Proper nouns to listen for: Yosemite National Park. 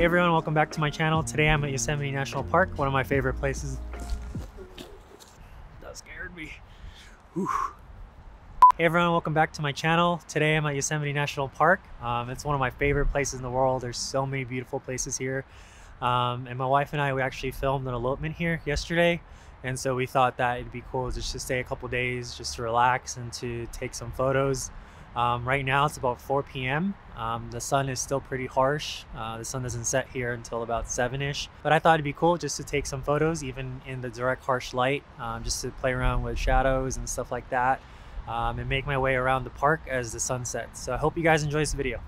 Hey everyone, welcome back to my channel. Today I'm at Yosemite National Park, one of my favorite places. That scared me. Whew. Hey everyone, welcome back to my channel. Today I'm at Yosemite National Park. It's one of my favorite places in the world. There's so many beautiful places here. And my wife and I, we actually filmed an elopement here yesterday. And so we thought that it'd be cool just to stay a couple days, just to relax and to take some photos. Right now it's about 4 p.m. The sun is still pretty harsh. The sun doesn't set here until about 7-ish. But I thought it'd be cool just to take some photos, even in the direct harsh light, just to play around with shadows and stuff like that, and make my way around the park as the sun sets. So I hope you guys enjoy this video.